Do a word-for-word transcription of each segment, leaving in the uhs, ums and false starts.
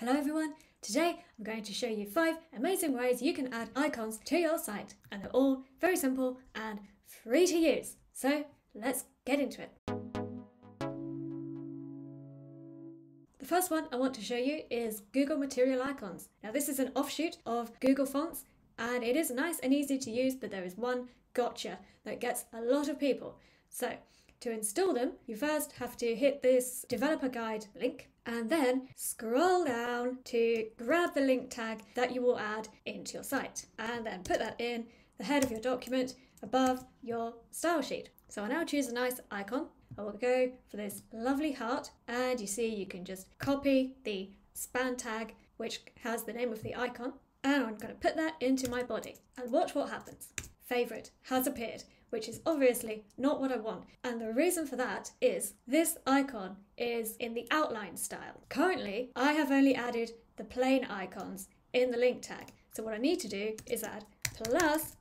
Hello everyone, today I'm going to show you five amazing ways you can add icons to your site, and they're all very simple and free to use. So let's get into it. The first one I want to show you is Google Material Icons. Now this is an offshoot of Google Fonts and it is nice and easy to use, but there is one gotcha that gets a lot of people. So to install them, you first have to hit this developer guide link and then scroll down to grab the link tag that you will add into your site and then put that in the head of your document above your style sheet. So I now choose a nice icon. I will go for this lovely heart, and you see you can just copy the span tag which has the name of the icon, and I'm going to put that into my body and watch what happens. Favorite has appeared, which is obviously not what I want. And the reason for that is this icon is in the outline style. Currently, I have only added the plain icons in the link tag. So what I need to do is add plus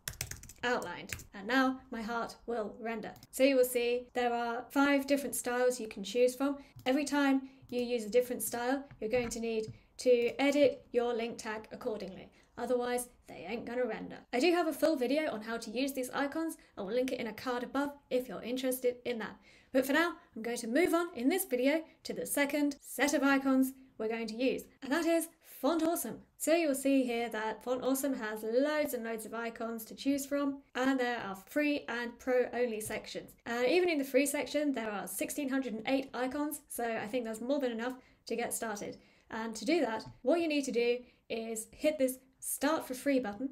outlined. And now my heart will render. So you will see there are five different styles you can choose from. Every time you use a different style, you're going to need to edit your link tag accordingly. Otherwise, they ain't gonna render. I do have a full video on how to use these icons. I will link it in a card above if you're interested in that. But for now, I'm going to move on in this video to the second set of icons we're going to use, and that is Font Awesome. So you'll see here that Font Awesome has loads and loads of icons to choose from, and there are free and pro only sections. And uh, even in the free section, there are one thousand six hundred eight icons, so I think that's more than enough to get started. And to do that, what you need to do is hit this Start for Free button,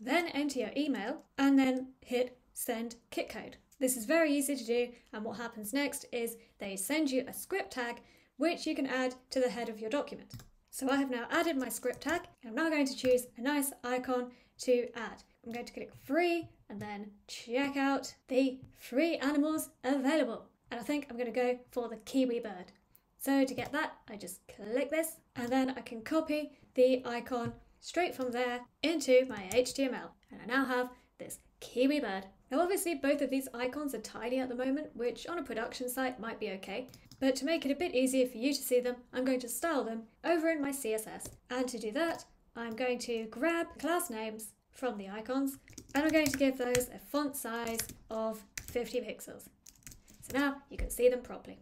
then enter your email, and then hit Send Kit Code. This is very easy to do, and what happens next is they send you a script tag which you can add to the head of your document. So I have now added my script tag, and I'm now going to choose a nice icon to add. I'm going to click Free and then check out the free animals available. And I think I'm going to go for the kiwi bird. So to get that, I just click this, and then I can copy the icon straight from there into my H T M L. And I now have this kiwi bird. Now obviously both of these icons are tiny at the moment, which on a production site might be okay. But to make it a bit easier for you to see them, I'm going to style them over in my C S S. And to do that, I'm going to grab class names from the icons, and I'm going to give those a font size of fifty pixels. So now you can see them properly.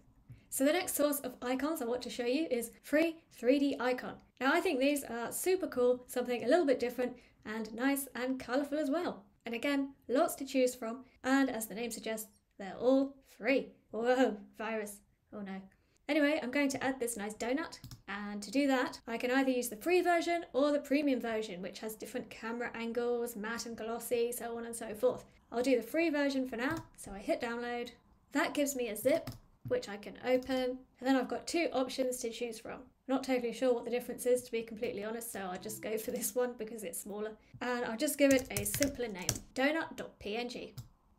So the next source of icons I want to show you is Free three D Icon. Now I think these are super cool, something a little bit different and nice and colourful as well. And again, lots to choose from, and as the name suggests, they're all free. Whoa, virus. Oh no. Anyway, I'm going to add this nice donut, and to do that, I can either use the free version or the premium version, which has different camera angles, matte and glossy, so on and so forth. I'll do the free version for now, so I hit download. That gives me a zip, which I can open, and then I've got two options to choose from. I'm not totally sure what the difference is, to be completely honest, so I'll just go for this one because it's smaller, and I'll just give it a simpler name, donut dot P N G.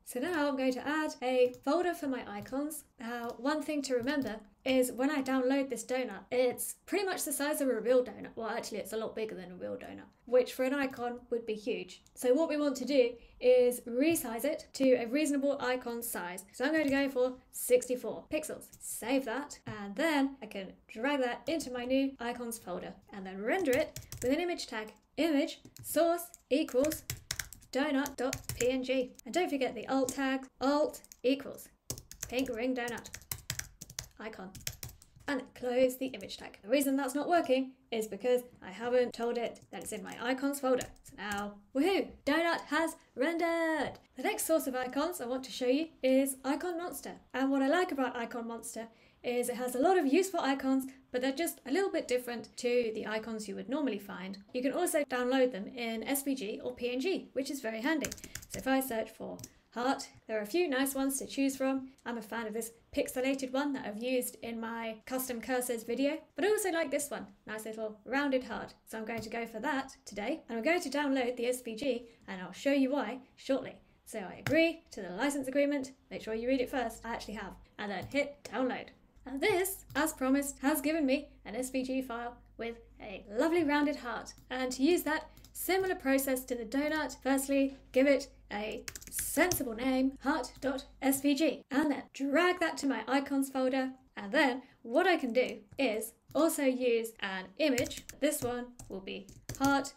So now I'm going to add a folder for my icons. Now one thing to remember is when I download this donut, it's pretty much the size of a real donut. Well, actually it's a lot bigger than a real donut, which for an icon would be huge. So what we want to do is resize it to a reasonable icon size. So I'm going to go for sixty-four pixels. Save that, and then I can drag that into my new icons folder and then render it with an image tag, image source equals donut dot P N G. And don't forget the alt tag, alt equals pink ring donut icon, and close the image tag. The reason that's not working is because I haven't told it that it's in my icons folder. So now, woohoo, donut has rendered. The next source of icons I want to show you is IconMonstr. And what I like about IconMonstr is it has a lot of useful icons, but they're just a little bit different to the icons you would normally find. You can also download them in S V G or P N G, which is very handy. So if I search for heart, there are a few nice ones to choose from. I'm a fan of this pixelated one that I've used in my custom cursors video, but I also like this one, nice little rounded heart. So I'm going to go for that today, and I'm going to download the S V G, and I'll show you why shortly. So I agree to the license agreement, make sure you read it first, I actually have, and then hit download. And this, as promised, has given me an S V G file with a lovely rounded heart. And to use that, similar process to the donut, firstly give it a sensible name, heart dot S V G, and then drag that to my icons folder. And then what I can do is Also use an image. This one will be heart.svg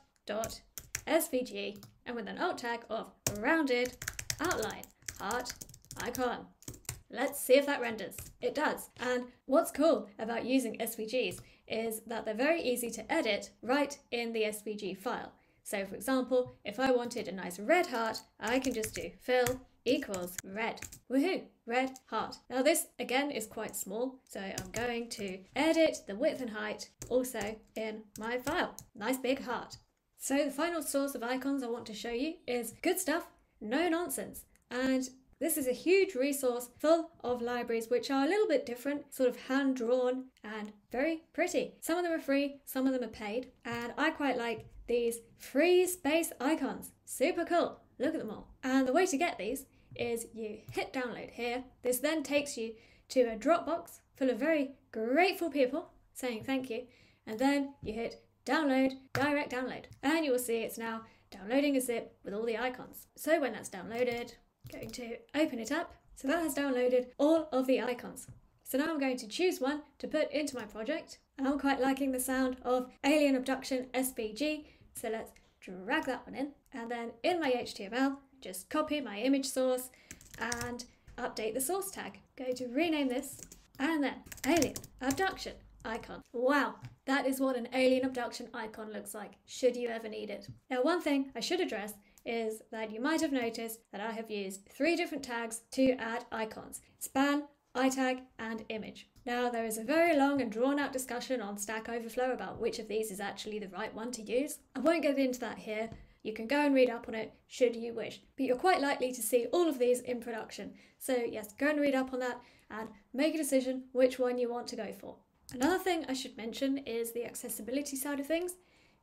and with an alt tag of rounded outline heart icon. Let's see if that renders. It does. And what's cool about using S V Gs is that they're very easy to edit right in the S V G file. So for example, if I wanted a nice red heart, I can just do fill equals red. Woohoo! Red heart. Now this again is quite small, so I'm going to edit the width and height also in my file. Nice big heart. So the final source of icons I want to show you is Good Stuff, No Nonsense. And this is a huge resource full of libraries which are a little bit different, sort of hand-drawn and very pretty. Some of them are free, some of them are paid, and I quite like these free space icons. Super cool. Look at them all. And the way to get these is you hit download here. This then takes you to a Dropbox full of very grateful people saying thank you, and then you hit download, direct download, and you will see it's now downloading a zip with all the icons. So when that's downloaded, going to open it up. So that has downloaded all of the icons. So now I'm going to choose one to put into my project, and I'm quite liking the sound of Alien Abduction S V G. So let's drag that one in, and then in my H T M L, just copy my image source and update the source tag. Going to rename this, and then Alien Abduction Icon. Wow, that is what an Alien Abduction icon looks like, should you ever need it. Now, one thing I should address is that you might have noticed that I have used three different tags to add icons: span, itag, and image. Now, there is a very long and drawn out discussion on Stack Overflow about which of these is actually the right one to use. I won't get into that here. You can go and read up on it should you wish, but you're quite likely to see all of these in production. So yes, go and read up on that and make a decision which one you want to go for. Another thing I should mention is the accessibility side of things.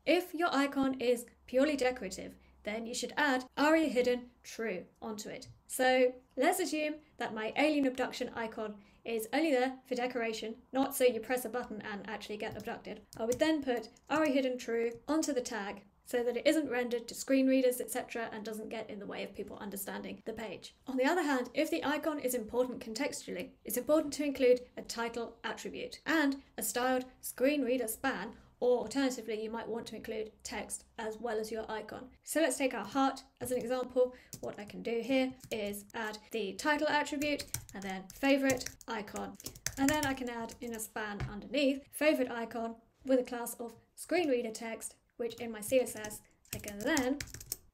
If your icon is purely decorative, then you should add ARIA hidden true onto it. So let's assume that my alien abduction icon is only there for decoration, not so you press a button and actually get abducted. I would then put ARIA hidden true onto the tag so that it isn't rendered to screen readers, et cetera, and doesn't get in the way of people understanding the page. On the other hand, if the icon is important contextually, it's important to include a title attribute and a styled screen reader span, or alternatively, you might want to include text as well as your icon. So let's take our heart as an example. What I can do here is add the title attribute and then favorite icon. And then I can add in a span underneath favorite icon with a class of screen reader text, which in my C S S, I can then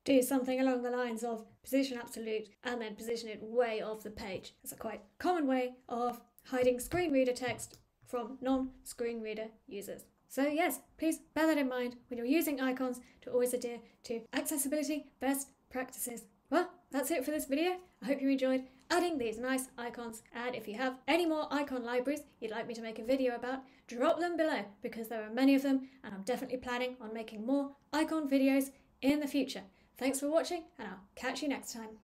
do something along the lines of position absolute and then position it way off the page. It's a quite common way of hiding screen reader text from non-screen reader users. So yes, please bear that in mind when you're using icons to always adhere to accessibility best practices. Well, that's it for this video. I hope you enjoyed adding these nice icons, and if you have any more icon libraries you'd like me to make a video about, drop them below because there are many of them, and I'm definitely planning on making more icon videos in the future. Thanks for watching, and I'll catch you next time.